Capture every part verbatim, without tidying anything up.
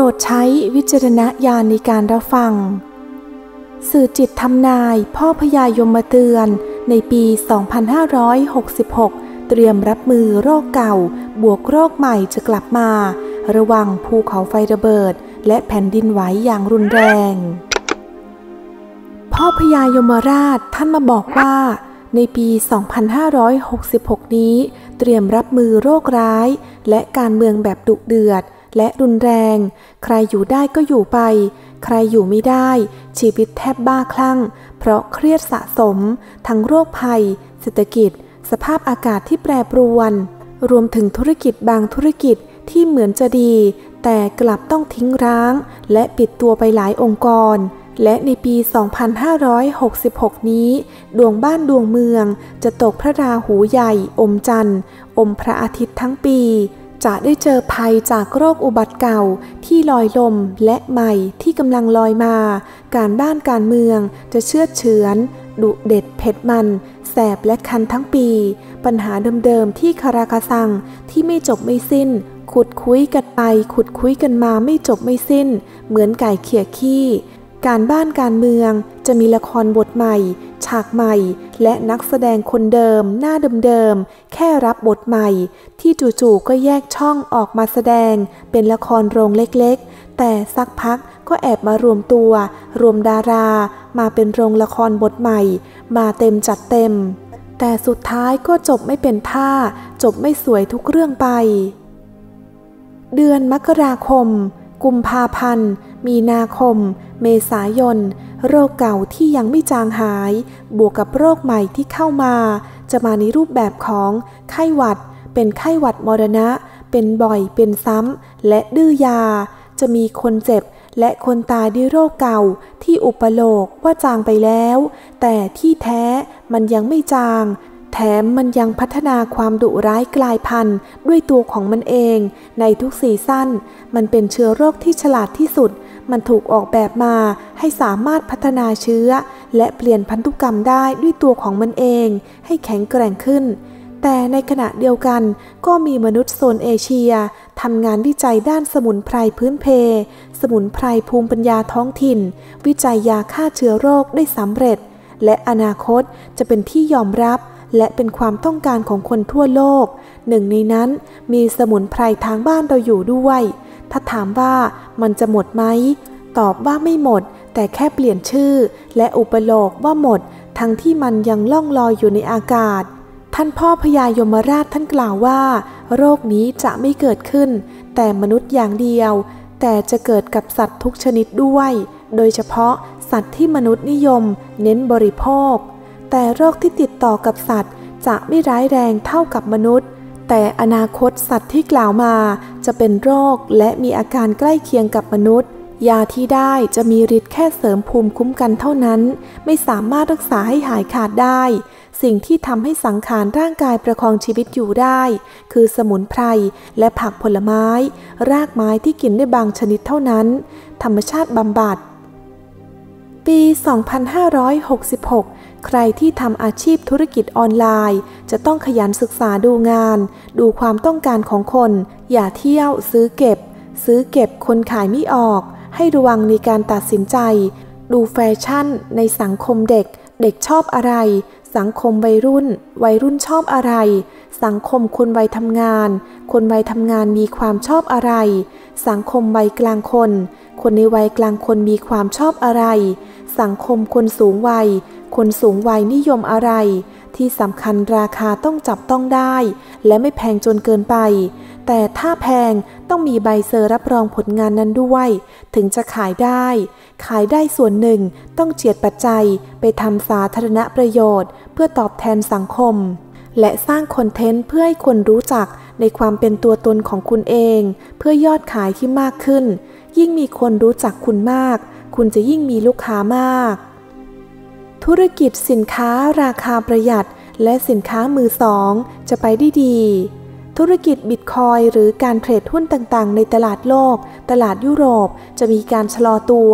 รดใช้วิจารณญาณในการรับฟังสื่อจิตทำนายพ่อพญายมเตือนในปี สองพันห้าร้อยหกสิบหก เตรียมรับมือโรคเก่าบวกโรคใหม่จะกลับมาระวังภูเขาไฟระเบิดและแผ่นดินไหวอย่างรุนแรงพ่อพญายมราชท่านมาบอกว่าในปี สองพันห้าร้อยหกสิบหก นี้เตรียมรับมือโรคร้ายและการเมืองแบบดุเดือดและรุนแรงใครอยู่ได้ก็อยู่ไปใครอยู่ไม่ได้ชีวิตแทบบ้าคลั่งเพราะเครียดสะสมทั้งโรคภัยเศรษฐกิจสภาพอากาศที่แปรปรวนรวมถึงธุรกิจบางธุรกิจที่เหมือนจะดีแต่กลับต้องทิ้งร้างและปิดตัวไปหลายองค์กรและในปี สองพันห้าร้อยหกสิบหก นี้ดวงบ้านดวงเมืองจะตกพระราหูใหญ่อมจันทร์อมพระอาทิตย์ทั้งปีจะได้เจอภัยจากโรคอุบัติเก่าที่ลอยลมและใหม่ที่กำลังลอยมาการบ้านการเมืองจะเชื่อเฉือนดุเด็ดเผ็ดมันแสบและคันทั้งปีปัญหาเดิมๆที่คาราคาซังที่ไม่จบไม่สิ้นขุดคุ้ยกันไปขุดคุ้ยกันมาไม่จบไม่สิ้นเหมือนไก่เขี่ยขี้การบ้านการเมืองจะมีละครบทใหม่ฉากใหม่และนักแสดงคนเดิมหน้าเดิมๆแค่รับบทใหม่ที่จู่ๆก็แยกช่องออกมาแสดงเป็นละครโรงเล็กๆแต่สักพักก็แอบมารวมตัวรวมดารามาเป็นโรงละครบทใหม่มาเต็มจัดเต็มแต่สุดท้ายก็จบไม่เป็นท่าจบไม่สวยทุกเรื่องไปเดือนมกราคมกุมภาพันธ์มีนาคมเมษายนโรคเก่าที่ยังไม่จางหายบวกกับโรคใหม่ที่เข้ามาจะมาในรูปแบบของไข้หวัดเป็นไข้หวัดมรณะเป็นบ่อยเป็นซ้ำและดื้อยาจะมีคนเจ็บและคนตายด้วยโรคเก่าที่อุปโลกว่าจางไปแล้วแต่ที่แท้มันยังไม่จางแถมมันยังพัฒนาความดุร้ายกลายพันธุ์ด้วยตัวของมันเองในทุกซีซั่นมันเป็นเชื้อโรคที่ฉลาดที่สุดมันถูกออกแบบมาให้สามารถพัฒนาเชื้อและเปลี่ยนพันธุกรรมได้ด้วยตัวของมันเองให้แข็งแกร่งขึ้นแต่ในขณะเดียวกันก็มีมนุษย์โซนเอเชียทำงานวิจัยด้านสมุนไพรพื้นเพสมุนไพรภูมิปัญญาท้องถิ่นวิจัยยาฆ่าเชื้อโรคได้สำเร็จและอนาคตจะเป็นที่ยอมรับและเป็นความต้องการของคนทั่วโลกหนึ่งในนั้นมีสมุนไพรทางบ้านเราอยู่ด้วยถ้าถามว่ามันจะหมดไหมตอบว่าไม่หมดแต่แค่เปลี่ยนชื่อและอุปโลกว่าหมดทั้งที่มันยังล่องลอยอยู่ในอากาศท่านพ่อพญายมราชท่านกล่าวว่าโรคนี้จะไม่เกิดขึ้นแต่มนุษย์อย่างเดียวแต่จะเกิดกับสัตว์ทุกชนิดด้วยโดยเฉพาะสัตว์ที่มนุษย์นิยมเน้นบริโภคแต่โรคที่ติดต่อกับสัตว์จะไม่ร้ายแรงเท่ากับมนุษย์แต่อนาคตสัตว์ที่กล่าวมาจะเป็นโรคและมีอาการใกล้เคียงกับมนุษย์ยาที่ได้จะมีฤทธิ์แค่เสริมภูมิคุ้มกันเท่านั้นไม่สามารถรักษาให้หายขาดได้สิ่งที่ทำให้สังขารร่างกายประคองชีวิตอยู่ได้คือสมุนไพรและผักผลไม้รากไม้ที่กินได้บางชนิดเท่านั้นธรรมชาติบำบัดปี สองพันห้าร้อยหกสิบหก ใครที่ทำอาชีพธุรกิจออนไลน์จะต้องขยันศึกษาดูงานดูความต้องการของคนอย่าเที่ยวซื้อเก็บซื้อเก็บคนขายไม่ออกให้ระวังในการตัดสินใจดูแฟชั่นในสังคมเด็กเด็กชอบอะไรสังคมวัยรุ่นวัยรุ่นชอบอะไรสังคมคนวัยทำงานคนวัยทำงานมีความชอบอะไรสังคมวัยกลางคนคนในวัยกลางคนมีความชอบอะไรสังคมคนสูงวัยคนสูงวัยนิยมอะไรที่สำคัญราคาต้องจับต้องได้และไม่แพงจนเกินไปแต่ถ้าแพงต้องมีใบเซอร์รับรองผลงานนั้นด้วยถึงจะขายได้ขายได้ส่วนหนึ่งต้องเจียดปัจจัยไปทำสาธารณประโยชน์เพื่อตอบแทนสังคมและสร้างคอนเทนต์เพื่อให้คนรู้จักในความเป็นตัวตนของคุณเองเพื่อยอดขายที่มากขึ้นยิ่งมีคนรู้จักคุณมากคุณจะยิ่งมีลูกค้ามากธุรกิจสินค้าราคาประหยัดและสินค้ามือสองจะไปได้ดีธุรกิจบิตคอยน์หรือการเทรดหุ้นต่างๆในตลาดโลกตลาดยุโรปจะมีการชะลอตัว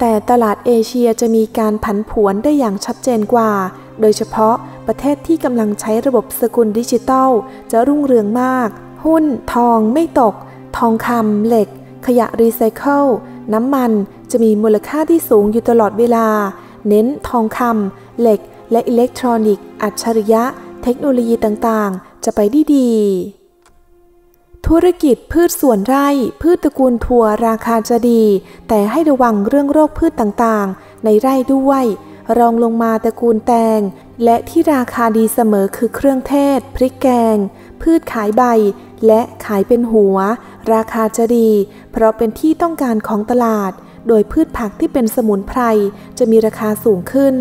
แต่ตลาดเอเชียจะมีการผันผวนได้อย่างชัดเจนกว่าโดยเฉพาะประเทศที่กำลังใช้ระบบสกุลดิจิทัลจะรุ่งเรืองมากหุ้นทองไม่ตกทองคำเหล็ก ขยะรีไซเคิลน้ำมันจะมีมูลค่าที่สูงอยู่ตลอดเวลาเน้นทองคำเหล็กและอิเล็กทรอนิกส์อัจฉริยะเทคโนโลยีต่างๆจะไปได้ดีธุรกิจพืชสวนไร่พืชตระกูลถั่วราคาจะดีแต่ให้ระวังเรื่องโรคพืชต่างๆในไร่ด้วยรองลงมาตระกูลแตงและที่ราคาดีเสมอคือเครื่องเทศพริกแกงพืชขายใบและขายเป็นหัวราคาจะดีเพราะเป็นที่ต้องการของตลาดโดยพืชผักที่เป็นสมุนไพรจะมีราคาสูงขึ้น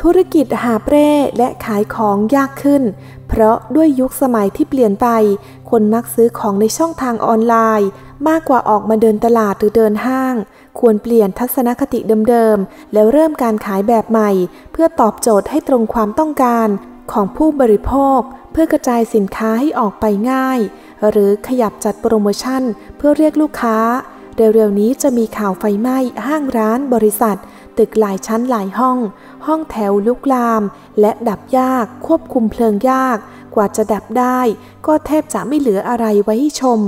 ธุรกิจหาบเร่และขายของยากขึ้นเพราะด้วยยุคสมัยที่เปลี่ยนไปคนมักซื้อของในช่องทางออนไลน์มากกว่าออกมาเดินตลาดหรือเดินห้างควรเปลี่ยนทัศนคติเดิมๆแล้วเริ่มการขายแบบใหม่เพื่อตอบโจทย์ให้ตรงความต้องการของผู้บริโภคเพื่อกระจายสินค้าให้ออกไปง่ายหรือขยับจัดโปรโมชั่นเพื่อเรียกลูกค้าเร็วๆนี้จะมีข่าวไฟไหม้ห้างร้านบริษัทตึกหลายชั้นหลายห้องห้องแถวลุกลามและดับยากควบคุมเพลิงยากกว่าจะดับได้ก็แทบจะไม่เหลืออะไรไว้ให้ชม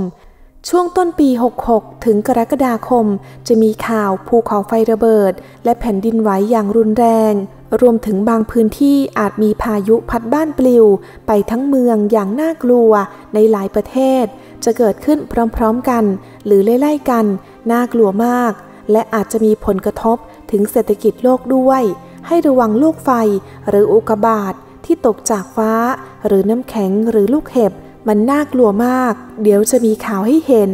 ช่วงต้นปีหกหกถึงกรกฎาคมจะมีข่าวภูเขาไฟระเบิดและแผ่นดินไหวอย่างรุนแรงรวมถึงบางพื้นที่อาจมีพายุพัดบ้านปลิวไปทั้งเมืองอย่างน่ากลัวในหลายประเทศจะเกิดขึ้นพร้อมๆกันหรือไล่ๆกันน่ากลัวมากและอาจจะมีผลกระทบถึงเศรษฐกิจโลกด้วยให้ระวังลูกไฟหรืออุกกาบาตที่ตกจากฟ้าหรือน้ำแข็งหรือลูกเห็บมันน่ากลัวมากเดี๋ยวจะมีข่าวให้เห็น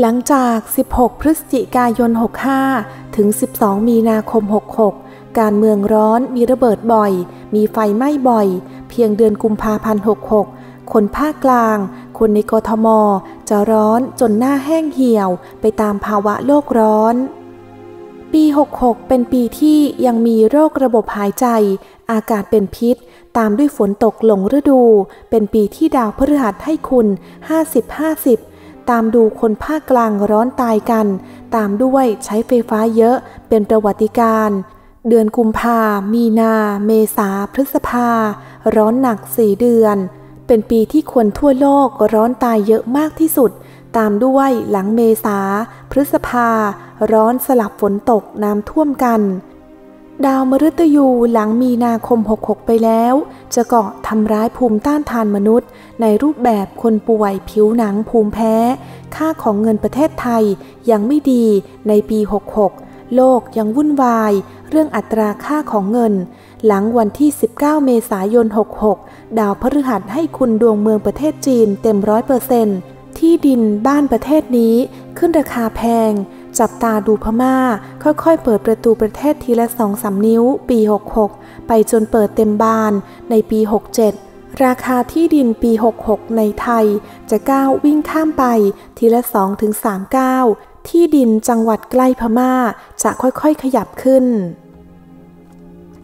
หลังจากสิบหกพฤศจิกายนหกห้าถึงสิบสองมีนาคมหกหกการเมืองร้อนมีระเบิดบ่อยมีไฟไหม้บ่อยเพียงเดือนกุมภาพันธ์หกหกคนภาคกลางคนในกทมจะร้อนจนหน้าแห้งเหี่ยวไปตามภาวะโลกร้อนปีหกหกเป็นปีที่ยังมีโรคระบบหายใจอากาศเป็นพิษตามด้วยฝนตกหลงฤดูเป็นปีที่ดาวพฤหัสให้คุณ ห้าสิบ ห้าสิบ ตามดูคนภาคกลางร้อนตายกันตามด้วยใช้ไฟฟ้าเยอะเป็นประวัติการเดือนกุมภามีนาเมษาพฤษภาร้อนหนักสี่เดือนเป็นปีที่คนทั่วโลกร้อนตายเยอะมากที่สุดตามด้วยหลังเมษาพฤษภาร้อนสลับฝนตกน้ำท่วมกันดาวมฤตยูหลังมีนาคมหกหกไปแล้วจะเกาะทำร้ายภูมิต้านทานมนุษย์ในรูปแบบคนป่วยผิวหนังภูมิแพ้ค่าของเงินประเทศไทยยังไม่ดีในปีหกหกโลกยังวุ่นวายเรื่องอัตราค่าของเงินหลังวันที่สิบเก้าเมษายนหกหกดาวพฤหัสให้คุณดวงเมืองประเทศจีนเต็ม ร้อยเปอร์เซ็นต์ ที่ดินบ้านประเทศนี้ขึ้นราคาแพงจับตาดูพม่าค่อยๆเปิดประตูประเทศทีละ สองถึงสาม นิ้วปีหกหกไปจนเปิดเต็มบานในปีหกเจ็ดราคาที่ดินปีหกหกในไทยจะก้าววิ่งข้ามไปทีละ สองถึงสาม ก้าวที่ดินจังหวัดใกล้พม่าจะค่อยๆขยับขึ้น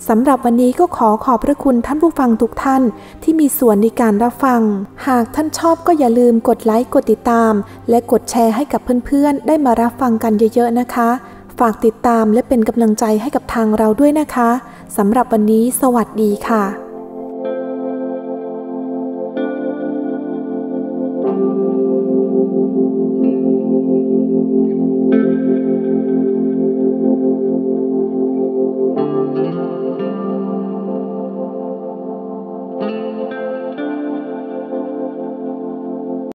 สำหรับวันนี้ก็ขอขอบพระคุณท่านผู้ฟังทุกท่านที่มีส่วนในการรับฟังหากท่านชอบก็อย่าลืมกดไลค์กดติดตามและกดแชร์ให้กับเพื่อนๆได้มารับฟังกันเยอะๆนะคะฝากติดตามและเป็นกำลังใจให้กับทางเราด้วยนะคะสำหรับวันนี้สวัสดีค่ะ